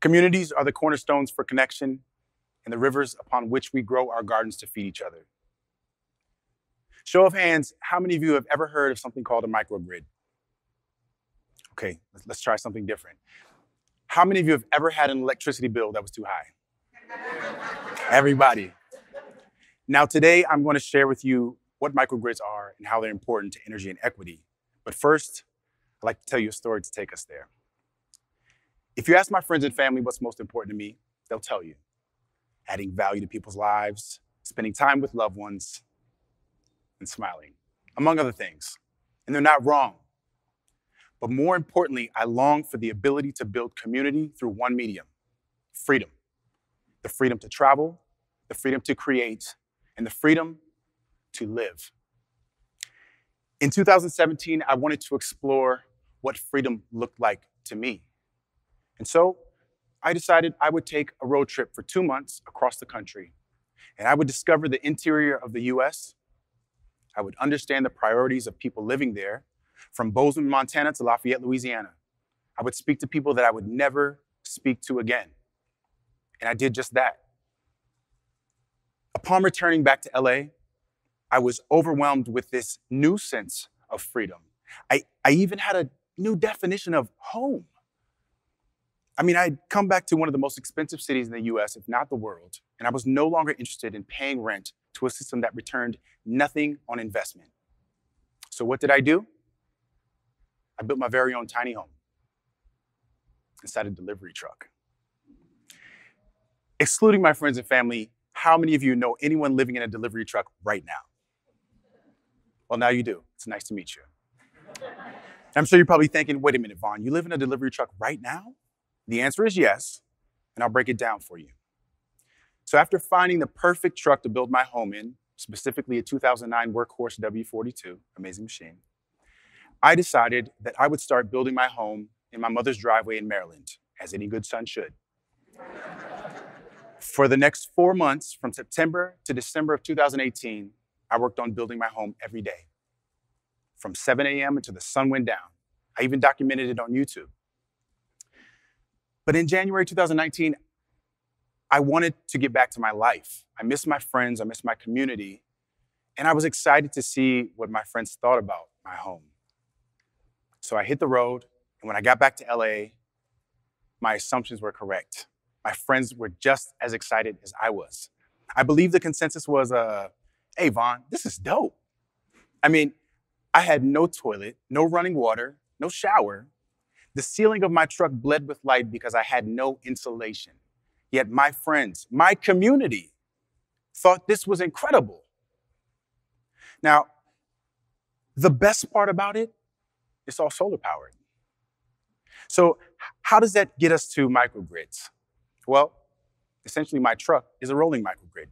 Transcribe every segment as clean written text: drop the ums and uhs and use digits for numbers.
Communities are the cornerstones for connection and the rivers upon which we grow our gardens to feed each other. Show of hands, how many of you have ever heard of something called a microgrid? Okay, let's try something different. How many of you have ever had an electricity bill that was too high? Everybody. Now today, I'm going to share with you what microgrids are and how they're important to energy and equity. But first, I'd like to tell you a story to take us there. If you ask my friends and family what's most important to me, they'll tell you. Adding value to people's lives, spending time with loved ones, and smiling, among other things. And they're not wrong. But more importantly, I long for the ability to build community through one medium, freedom. The freedom to travel, the freedom to create, and the freedom to live. In 2017, I wanted to explore what freedom looked like to me. And so I decided I would take a road trip for 2 months across the country, and I would discover the interior of the US. I would understand the priorities of people living there, from Bozeman, Montana to Lafayette, Louisiana. I would speak to people that I would never speak to again. And I did just that. Upon returning back to LA, I was overwhelmed with this new sense of freedom. I even had a new definition of home. I mean, I'd come back to one of the most expensive cities in the US, if not the world, and I was no longer interested in paying rent to a system that returned nothing on investment. So what did I do? I built my very own tiny home inside a delivery truck. Excluding my friends and family, how many of you know anyone living in a delivery truck right now? Well, now you do. It's nice to meet you. I'm sure you're probably thinking, wait a minute, Vaughn, you live in a delivery truck right now? The answer is yes, and I'll break it down for you. So after finding the perfect truck to build my home in, specifically a 2009 Workhorse W42, amazing machine, I decided that I would start building my home in my mother's driveway in Maryland, as any good son should. For the next 4 months, from September to December of 2018, I worked on building my home every day, from 7 a.m. until the sun went down. I even documented it on YouTube. But in January 2019, I wanted to get back to my life. I missed my friends, I missed my community, and I was excited to see what my friends thought about my home. So I hit the road, and when I got back to LA, my assumptions were correct. My friends were just as excited as I was. I believe the consensus was, hey, Vaughn, this is dope. I mean, I had no toilet, no running water, no shower. The ceiling of my truck bled with light because I had no insulation. Yet my friends, my community, thought this was incredible. Now, the best part about it, it's all solar powered. So how does that get us to microgrids? Well, essentially my truck is a rolling microgrid.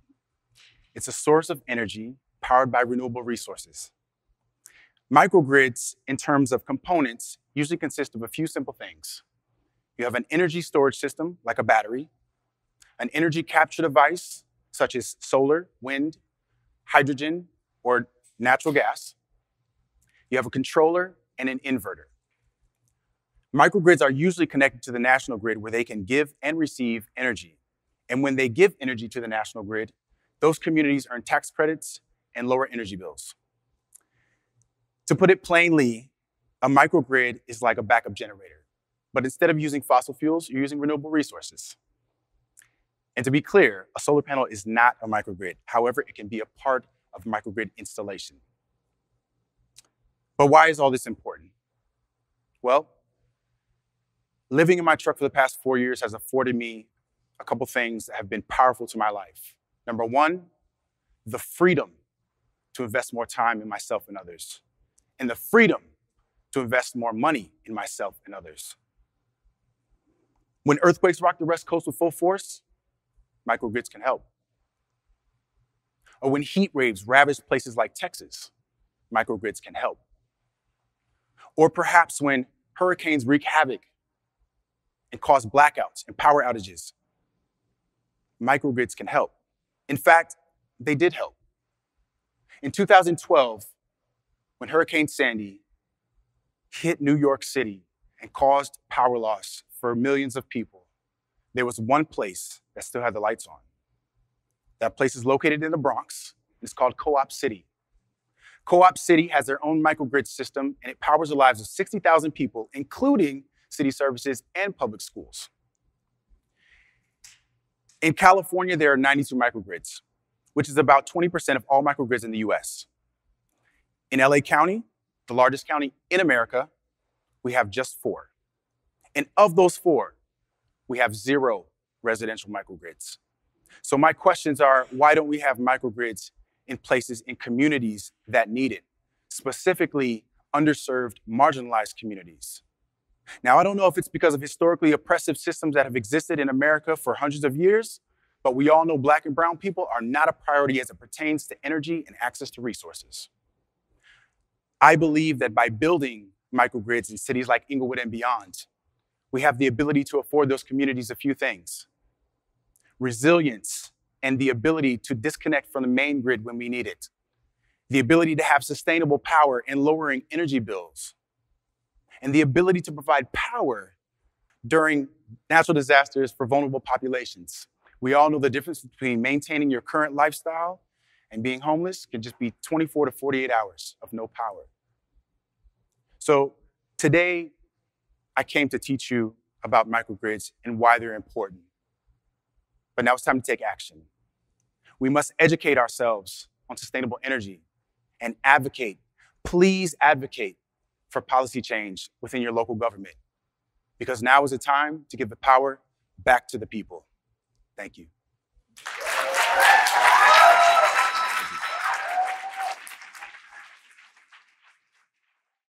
It's a source of energy powered by renewable resources. Microgrids, in terms of components, usually consist of a few simple things. You have an energy storage system, like a battery, an energy capture device, such as solar, wind, hydrogen, or natural gas. You have a controller and an inverter. Microgrids are usually connected to the national grid where they can give and receive energy. And when they give energy to the national grid, those communities earn tax credits and lower energy bills. To put it plainly, a microgrid is like a backup generator, but instead of using fossil fuels, you're using renewable resources. And to be clear, a solar panel is not a microgrid. However, it can be a part of a microgrid installation. But why is all this important? Well, living in my truck for the past 4 years has afforded me a couple things that have been powerful to my life. Number one, the freedom to invest more time in myself and others, and the freedom to invest more money in myself and others. When earthquakes rock the West Coast with full force, microgrids can help. Or when heat waves ravage places like Texas, microgrids can help. Or perhaps when hurricanes wreak havoc and cause blackouts and power outages, microgrids can help. In fact, they did help. In 2012, when Hurricane Sandy hit New York City and caused power loss for millions of people, there was one place that still had the lights on. That place is located in the Bronx. It's called Co-op City. Co-op City has their own microgrid system, and it powers the lives of 60,000 people, including city services and public schools. In California, there are 92 microgrids, which is about 20% of all microgrids in the US. In LA County, the largest county in America, we have just 4. And of those 4, we have 0 residential microgrids. So my questions are, why don't we have microgrids in places, in communities that need it, specifically underserved, marginalized communities? Now, I don't know if it's because of historically oppressive systems that have existed in America for hundreds of years, but we all know Black and brown people are not a priority as it pertains to energy and access to resources. I believe that by building microgrids in cities like Inglewood and beyond, we have the ability to afford those communities a few things: resilience and the ability to disconnect from the main grid when we need it, the ability to have sustainable power and lowering energy bills, and the ability to provide power during natural disasters for vulnerable populations. We all know the difference between maintaining your current lifestyle and being homeless can just be 24 to 48 hours of no power. So today, I came to teach you about microgrids and why they're important. But now it's time to take action. We must educate ourselves on sustainable energy and advocate, please advocate for policy change within your local government, because now is the time to give the power back to the people. Thank you.